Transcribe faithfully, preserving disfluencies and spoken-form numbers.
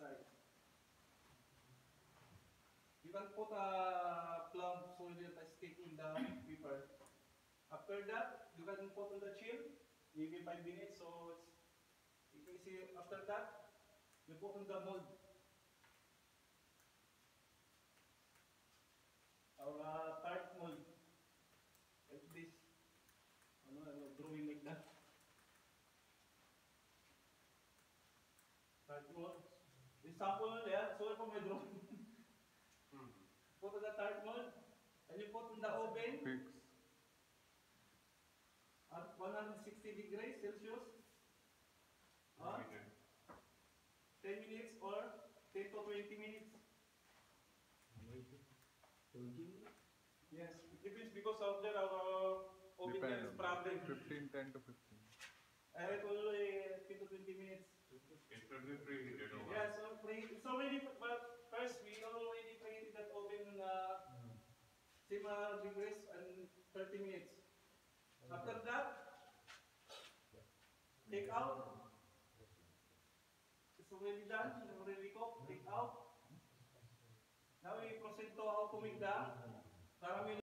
side. You can put a plum so it will stick in the paper. After that, you can put on the chill, maybe five minutes. So it's, you can see after that, you put on the mold. Our uh, tart mold. Like this. Ano, ano, drawing like that. Tart mold. This sample, yeah, so for my drawing. Hmm. Put on the tart mold, and you put on the oven Fix. at one hundred sixty degrees Celsius or ten minutes or ten to twenty minutes. twenty minutes? Yes, it is because of the uh, oven is problem. fifteen, ten to fifteen. I read only uh, ten to twenty minutes. It should be preheated over. Yeah, so preheated. It's already, but first we already preheated that oven uh, mm. similar degrees and thirty minutes. Mm. After that, take out. It's already done, it's already cooked, take out. Now we proceed to how to make the caramel.